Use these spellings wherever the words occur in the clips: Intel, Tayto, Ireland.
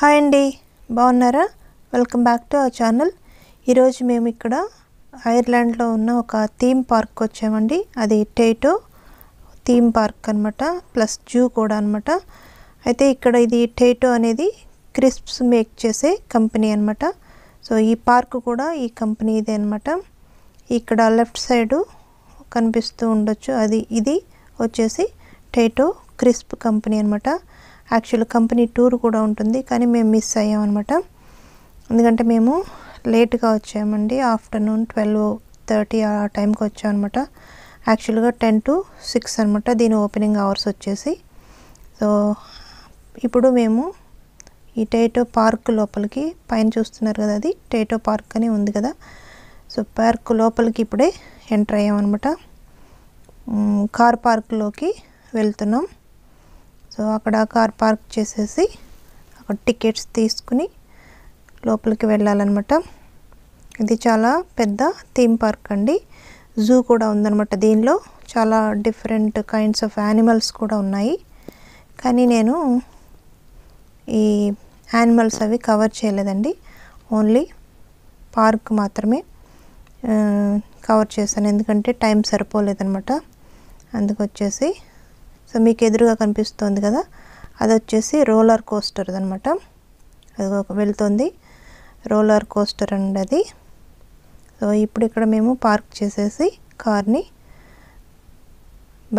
Hi Andy, Bonara, welcome back to our channel. Heroes Mimikada, Ireland lo unna theme park kochemandi, Adi Tayto theme park anamata plus Jew code anamata. Aithe ikkada idi Tayto anedi crisps make chese company anamata. So ee park kuda ee company ide anamata. Ikkada left side కనిపిస్తూ ఉండొచ్చు అది ఇది వచ్చేసి Tayto crisp company అన్నమాట actual company tour కూడా ఉంటుంది కానీ మేము మిస్ అయ్యాం అన్నమాట ఎందుకంటే మేము లేట్ గా వచ్చామండి ఆఫ్టర్నూన్ 12:30 ఆ టైం కి వచ్చాం అన్నమాట యాక్చువల్ గా 10 టు 6 అన్నమాట దీని ఓపెనింగ్ అవర్స్ వచ్చేసి సో ఇప్పుడు మేము ఈ Tayto పార్క్ లోపలికి పైన చూస్తున్నారు కదా అది Tayto పార్క్ అని ఉంది కదా సో పార్క్ లోపలికి ఇప్పుడే ఎంటర్ అయ్యాం అన్నమాట కార్ పార్క్ లోకి వెళ్తున్నాం సో అక్కడ కార్ పార్క్ చేసేసి అక్కడ టికెట్స్ తీసుకుని లోపలికి వెళ్ళాలి అన్నమాట ఇది చాలా పెద్ద థీమ్ పార్క్ అండి జూ కూడా ఉంది అన్నమాట దీనిలో చాలా డిఫరెంట్ కైండ్స్ ఆఫ్ యానిమల్స్ కూడా ఉన్నాయి కానీ నేను ఈ యానిమల్స్ అవి కవర్ చేయలేదండి ఓన్లీ పార్క్ మాత్రమే కవర్ చేశాను ఎందుకంటే టైం సరిపోలేదు అన్నమాట అందుకొచ్చేసి సో మీకు ఎదురుగా కనిపిస్తుంది కదా అది వచ్చేసి రోలర్ కోస్టర్ అన్నమాట అది ఒక వెళ్తుంది రోలర్ కోస్టర్ అండి అది సో ఇప్పుడు ఇక్కడ మేము పార్క్ చేసేసి కార్ ని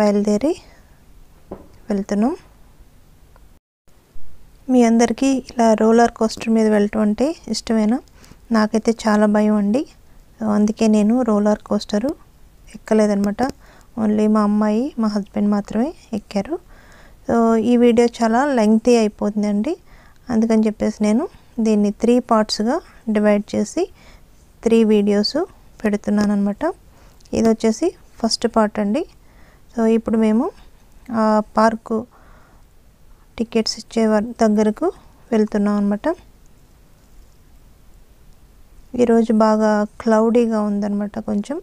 బయలుదేరి వెళ్తున్నాం మీ అందరికీ ఇలా రోలర్ కోస్టర్ మీద వెళ్ళటం అంటే ఇష్టమేనా నాకైతే చాలా భయం అండి అందుకే నేను రోలర్ కోస్టర్ ఎక్కలేదు అన్నమాట ఓన్లీ మా అమ్మాయి మా హస్బెండ్ మాత్రమే ఎక్కారు సో ఈ వీడియో చాలా లెంగ్తీ అయిపోతుందండి అందుకని చెప్పేసి నేను దీన్ని 3 పార్ట్స్ గా డివైడ్ చేసి 3 వీడియోస్ పెడుతున్నాను అన్నమాట ఇది వచ్చేసి ఫస్ట్ పార్ట్ అండి సో ఇప్పుడు మేము ఆ పార్క్ టికెట్స్ ఇచ్చే దగ్గరకు వెళ్తున్నాం అన్నమాట ఈ రోజు బాగా క్లౌడీగా ఉంది అన్నమాట కొంచెం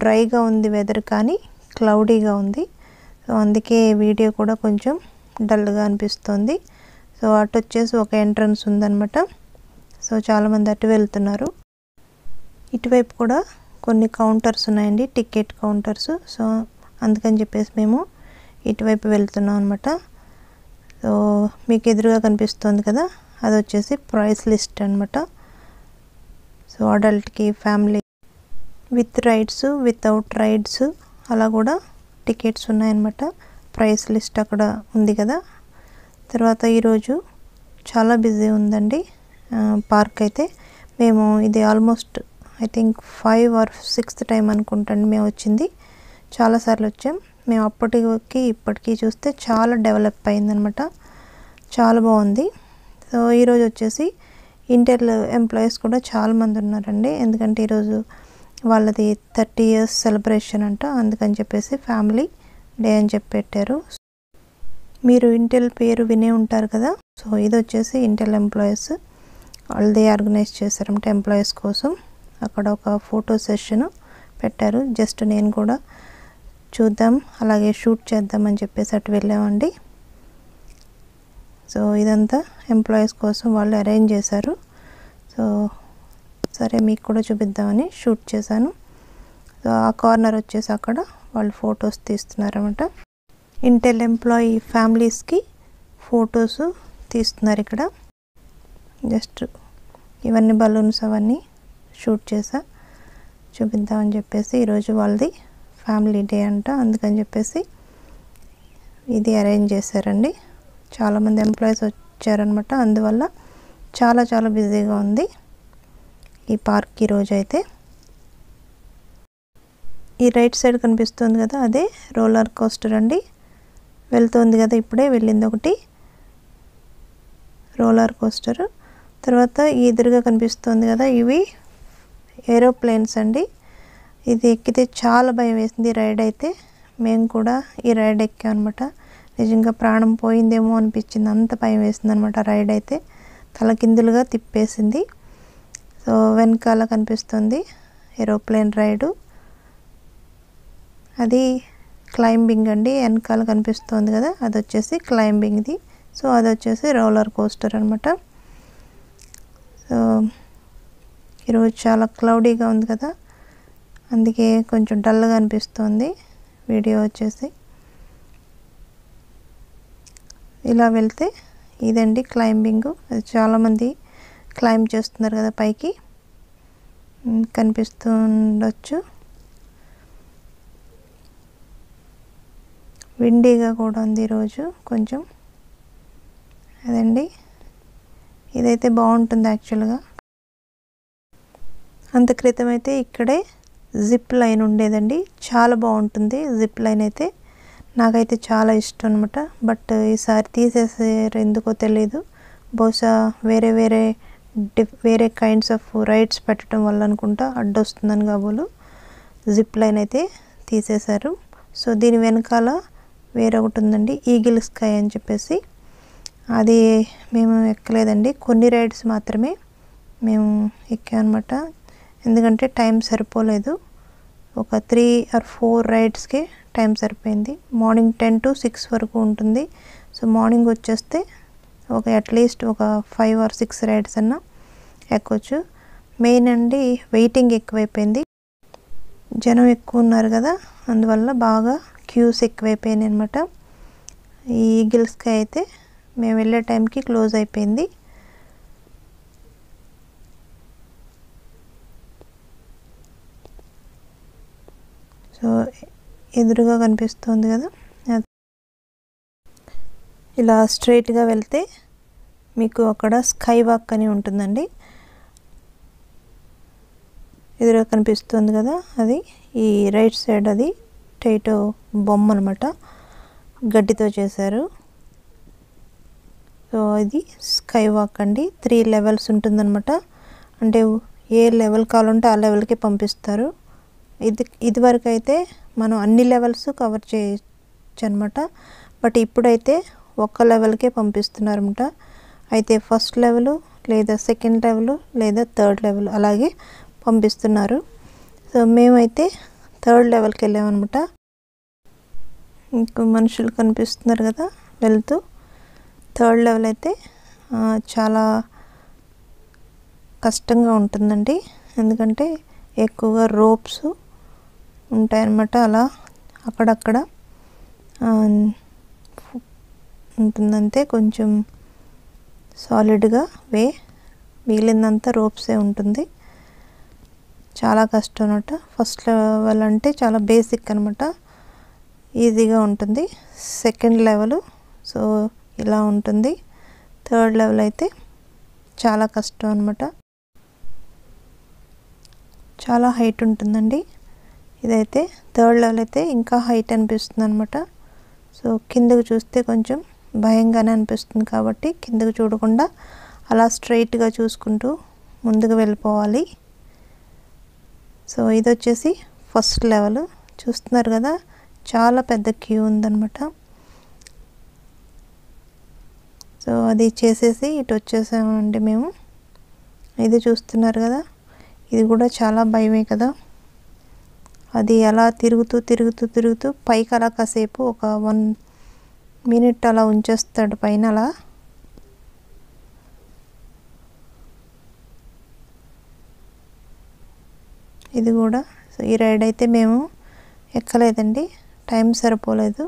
డ్రైగా ఉంది వెదర్ కానీ క్లౌడీగా ఉంది సో అందుకే వీడియో కూడా కొంచెం డల్ గా అనిపిస్తుంది సో అటు వచ్చేసి ఒక ఎంట్రన్స్ ఉంది అన్నమాట సో చాలా మంది అటు వెళ్తున్నారు ఇటువైపు కూడా కొన్ని కౌంటర్స్ ఉన్నాయండి టికెట్ కౌంటర్స్ సో అందుకని చెప్పేసి మేము ఇటువైపు వెళ్తున్నాం అన్నమాట సో మీకు ఎదురుగా కనిపిస్తుంది కదా అది వచ్చేసి ప్రైస్ లిస్ట్ అన్నమాట సో అడల్ట్ కి family with rides without rides అలా కూడా టికెట్స్ ఉన్నాయి అన్నమాట ప్రైస్ లిస్ట్ అక్కడ ఉంది కదా తర్వాత ఈ రోజు చాలా బిజీ ఉందండి పార్క్ అయితే మేము ఇది almost I think 5 or 6th time అనుకుంటాను మేము వచ్చింది చాలా సార్లు వచ్చాం మేము అప్పటికి ఇప్పటికి చూస్తే చాలా డెవలప్ అయింది అన్నమాట చాలా బాగుంది సో ఈ రోజు వచ్చేసి Intel employees కూడా చాలా మంది ఉన్నారండి ఎందుకంటే ఈ రోజు వాళ్ళది 30 ఇయర్స్ సెలబ్రేషన్ అంట అందుకని చెప్పేసి ఫ్యామిలీ డే అని చెప్పి పెట్టారు మీరు Intel పేరు వినే ఉంటారు కదా సో ఇది వచ్చేసి Intel employees ఆల్దే ఆర్గనైజ్ చేశారంట ఎంప్లాయీస్ కోసం అక్కడ ఒక ఫోటో సెషన్ పెట్టారు జస్ట్ నేను కూడా చూద్దాం అలాగే షూట్ చేద్దాం అని చెప్పేసి అటు వెళ్ళామండి సో ఇదంతా ఎంప్లాయీస్ కోసం వాళ్ళు అరేంజ్ చేశారు సో సరే మీకు కూడా చూపిద్దామని షూట్ చేశాను సో ఆ కార్నర్ వచ్చేసి అక్కడ వాళ్ళు ఫోటోస్ తీస్తున్నారు అన్నమాట Intel ఎంప్లాయీ ఫ్యామిలీస్ కి ఫోటోస్ తీస్తున్నారు ఇక్కడ జస్ట్ ఇవన్నీ బలూన్స్ అవన్నీ షూట్ చేశా చూపిద్దామని చెప్పేసి ఈ రోజు వాళ్ళది ఫ్యామిలీ డే అంట అందుకని చెప్పేసి ఇది అరేంజ్ చేశారండి చాలా మంది ఎంప్లాయీస్ వచ్చారు అన్నమాట అందువల్ల చాలా చాలా బిజీగా ఉంది ఈ పార్క్ ఈ రోజు అయితే ఈ రైట్ సైడ్ కనిపిస్తుంది కదా అదే రోలర్ కోస్టర్ అండి వెళ్తుంది కదా ఇప్పుడే వెళ్ళింది ఒకటి రోలర్ కోస్టర్ తర్వాత ఈ ఎదురుగా కనిపిస్తుంది కదా ఇవి ఏరోప్లేన్స్ అండి ఇది ఎక్కితే చాలా భయం వేసింది రైడ్ అయితే మేము కూడా ఈ రైడ్ ఎక్కాం అన్నమాట నిజంగా ప్రాణం పోయిందేమో అనిపించింది అంత భయం వేసింది అన్నమాట రైడ్ అయితే తలకిందులుగా తిప్పేసింది సో వెనకాల కనిపిస్తుంది ఏరోప్లేన్ రైడ్ అది క్లైంబింగ్ అండి వెనకాల కనిపిస్తుంది కదా అది వచ్చేసి క్లైంబింగ్ ది సో అది వచ్చేసి రోలర్ కోస్టర్ అన్నమాట ఈరోజు చాలా క్లౌడీగా ఉంది కదా, అందుకే కొంచెం డల్గా అనిపిస్తుంది వీడియో వచ్చేసి. ఇలా వెళ్తే ఇదండి క్లైంబింగ్. అది చాలామంది క్లైంబ్ చేస్తున్నారు కదా, పైకి కనిపిస్తుండొచ్చు. విండీగా కూడా ఉంది ఈరోజు కొంచెం. అదండి, ఇదైతే బాగుంటుంది యాక్చువల్గా. అంత క్రితం అయితే ఇక్కడే జిప్ లైన్ ఉండేదండి, చాలా బాగుంటుంది జిప్ లైన్ అయితే, నాకైతే చాలా ఇష్టం అనమాట. బట్ ఈసారి తీసేసారు ఎందుకో తెలీదు, బహుశా వేరే కైండ్స్ ఆఫ్ రైడ్స్ పెట్టడం వల్ల అనుకుంటా, అడ్డొస్తుందని కాబోలు జిప్ లైన్ అయితే తీసేశారు. సో దీని వెనకాల వేరొకటి ఉందండి, ఈగిల్ స్కై అని చెప్పేసి, అది మేము ఎక్కలేదండి. కొన్ని రైడ్స్ మాత్రమే మేము ఎక్కామన్నమాట, ఎందుకంటే టైం సరిపోలేదు. ఒక 3 or 4 రైడ్స్కి టైం సరిపోయింది. మార్నింగ్ 10 to 6 వరకు ఉంటుంది. సో మార్నింగ్ వచ్చేస్తే ఒక అట్లీస్ట్ ఒక 5 or 6 రైడ్స్ అన్న ఎక్కొచ్చు. మెయిన్ అండి వెయిటింగ్ ఎక్కువైపోయింది, జనం ఎక్కువ ఉన్నారు కదా, అందువల్ల బాగా క్యూస్ ఎక్కువైపోయినాయి అనమాట. ఈ ఈగిల్ స్కై అయితే మేము వెళ్ళే టైంకి క్లోజ్ అయిపోయింది. సో ఎదురుగా కనిపిస్తుంది కదా, ఇలా స్ట్రైట్గా వెళ్తే మీకు అక్కడ స్కై వాక్ అని ఉంటుందండి. ఎదురుగా కనిపిస్తుంది కదా, అది ఈ రైట్ సైడ్, అది టైటో బొమ్మ అనమాట, గడ్డితో చేశారు. సో ఇది స్కై వాక్ అండి. 3 లెవెల్స్ ఉంటుందన్నమాట, అంటే ఏ లెవెల్ కావాలంటే ఆ లెవెల్కి పంపిస్తారు. ఇదివరకు అయితే మనం అన్ని లెవెల్స్ కవర్ చేయొచ్చు అనమాట, బట్ ఇప్పుడైతే ఒక్క లెవెల్కే పంపిస్తున్నారన్నమాట. అయితే ఫస్ట్ లెవెల్ లేదా సెకండ్ లెవెల్ లేదా థర్డ్ లెవెల్ అలాగే పంపిస్తున్నారు. సో మేమైతే థర్డ్ లెవెల్కి వెళ్ళామన్నమాట. ఇంకో మనుషులు కనిపిస్తున్నారు కదా వెళ్తూ. థర్డ్ లెవెల్ అయితే చాలా కష్టంగా ఉంటుందండి, ఎందుకంటే ఎక్కువగా రోప్స్ ఉంటాయన్నమాట, అలా అక్కడక్కడ ఉంటుందంటే కొంచెం సాలిడ్గా వే, మిగిలిందంతా రోప్సే ఉంటుంది. చాలా కష్టం అనమాట. ఫస్ట్ లెవెల్ అంటే చాలా బేసిక్ అనమాట, ఈజీగా ఉంటుంది. సెకండ్ లెవెల్ సో ఇలా ఉంటుంది. థర్డ్ లెవెల్ అయితే చాలా కష్టం అనమాట, చాలా హైట్ ఉంటుందండి. ఇదైతే థర్డ్ లెవెల్ అయితే ఇంకా హైట్ అనిపిస్తుంది అనమాట. సో కిందకు చూస్తే కొంచెం భయంగానే అనిపిస్తుంది, కాబట్టి కిందకు చూడకుండా అలా స్ట్రైట్గా చూసుకుంటూ ముందుకు వెళ్ళిపోవాలి. సో ఇది వచ్చేసి ఫస్ట్ లెవెల్. చూస్తున్నారు కదా, చాలా పెద్ద క్యూ ఉందన్నమాట. సో అది చేసేసి ఇటు వచ్చేసామండి మేము. ఇది చూస్తున్నారు కదా, ఇది కూడా చాలా భయమే కదా. అది అలా తిరుగుతూ తిరుగుతూ తిరుగుతూ పైకి అలా కాసేపు ఒక 1 minute అలా ఉంచేస్తాడు పైన అలా. ఇది కూడా సో ఈ రైడ్ అయితే మేము ఎక్కలేదండి, టైం సరిపోలేదు.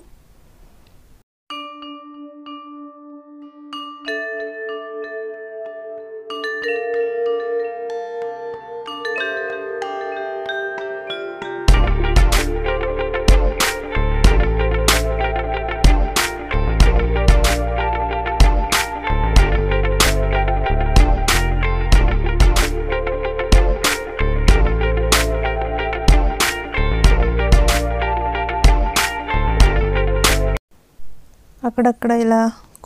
అక్కడక్కడ ఇలా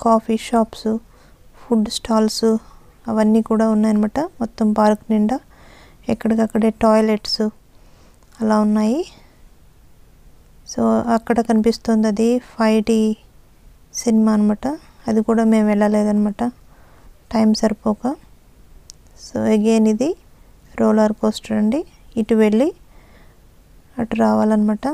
కాఫీ షాప్స్, ఫుడ్ స్టాల్స్ అవన్నీ కూడా ఉన్నాయన్నమాట. మొత్తం పార్క్ నిండా ఎక్కడికక్కడే టాయిలెట్స్ అలా ఉన్నాయి. సో అక్కడ కనిపిస్తుంది అది 5D సినిమా అనమాట, అది కూడా మేము వెళ్ళలేదన్నమాట టైం సరిపోక. సో అగైన్ ఇది రోలర్ కోస్టర్ అండి, ఇటు వెళ్ళి అటు రావాలన్నమాట.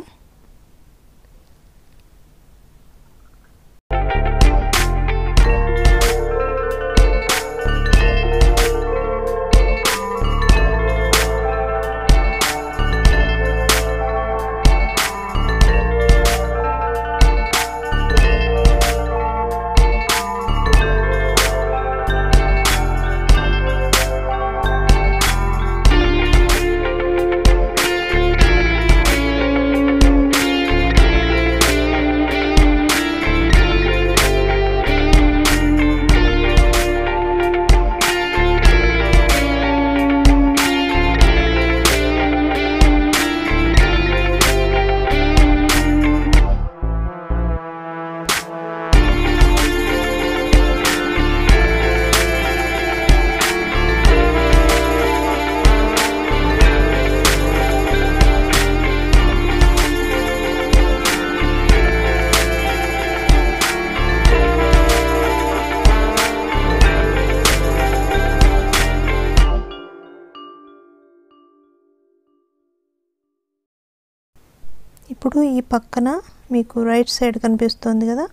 ఇప్పుడు ఈ పక్కన మీకు రైట్ సైడ్ కనిపిస్తుంది కదా,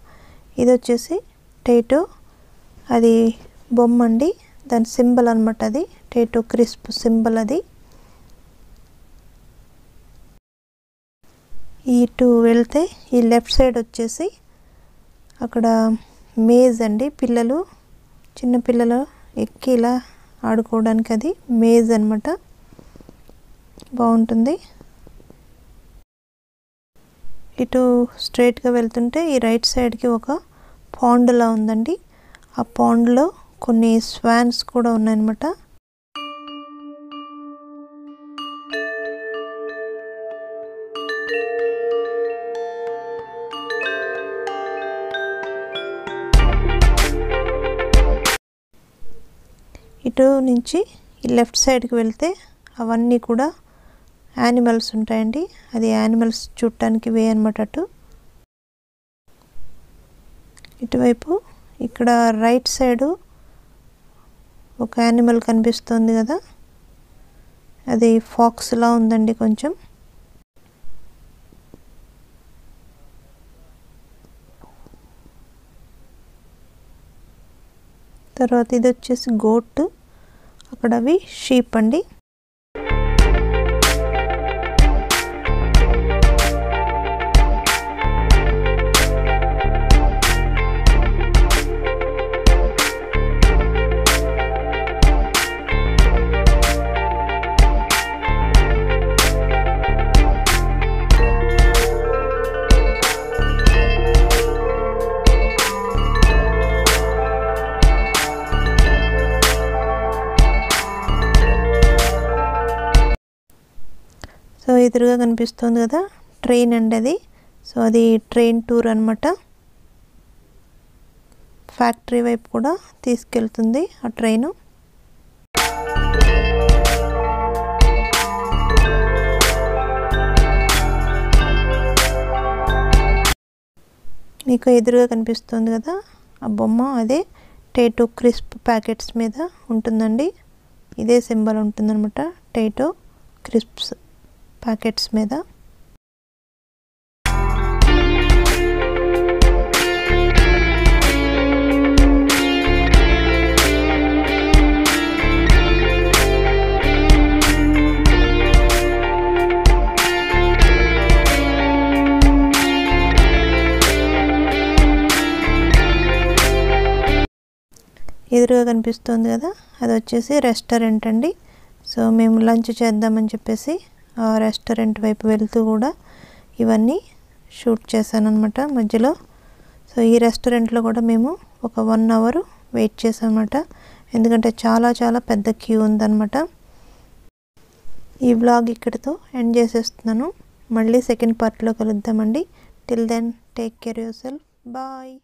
ఇది వచ్చేసి టైటో అది బొమ్మ అండి, దాని సింబల్ అన్నమాట. అది టైటో క్రిస్ప్ సింబల్. అది ఇటు వెళ్తే ఈ లెఫ్ట్ సైడ్ వచ్చేసి అక్కడ మేజ్ అండి, పిల్లలు చిన్నపిల్లలు ఎక్కి ఇలా ఆడుకోవడానికి అది మేజ్ అన్నమాట, బాగుంటుంది. ఇటు స్ట్రైట్గా వెళ్తుంటే ఈ రైట్ సైడ్కి ఒక పాండ్లా ఉందండి, ఆ పాండ్లో కొన్ని స్వాన్స్ కూడా ఉన్నాయన్నమాట. ఇటు నుంచి ఈ లెఫ్ట్ సైడ్కి వెళ్తే అవన్నీ కూడా యానిమల్స్ ఉంటాయండి, అది యానిమల్స్ చూడటానికి వే అనమాట. ఇటువైపు ఇక్కడ రైట్ సైడు ఒక యానిమల్ కనిపిస్తుంది కదా, అది ఫాక్స్లా ఉందండి కొంచెం. తర్వాత ఇది వచ్చేసి గోట్, అక్కడ అవి షీప్ అండి. సో ఎదురుగా కనిపిస్తుంది కదా ట్రైన్ అండి అది, సో అది ట్రైన్ టూర్ అనమాట. ఫ్యాక్టరీ వైపు కూడా తీసుకెళ్తుంది ఆ ట్రైను. మీకు ఎదురుగా కనిపిస్తుంది కదా ఆ బొమ్మ, అదే టైటో క్రిస్ప్ ప్యాకెట్స్ మీద ఉంటుందండి, ఇదే సింబల్ ఉంటుందన్నమాట టైటో క్రిస్ప్స్ ప్యాకెట్స్ మీద. ఎదురుగా కనిపిస్తుంది కదా అది వచ్చేసి రెస్టారెంట్ అండి. సో మేము లంచ్ చేద్దామని చెప్పేసి రెస్టారెంట్ వైపు వెళ్తూ కూడా ఇవన్నీ షూట్ చేశాను అనమాట మధ్యలో. సో ఈ రెస్టారెంట్లో కూడా మేము ఒక 1 hour వెయిట్ చేసామన్నమాట, ఎందుకంటే చాలా చాలా పెద్ద క్యూ ఉందన్నమాట. ఈ వ్లాగ్ ఇక్కడితో ఎండ్ చేసేస్తున్నాను, మళ్ళీ సెకండ్ పార్ట్లో కలుద్దామండి. Till then take care yourself, bye.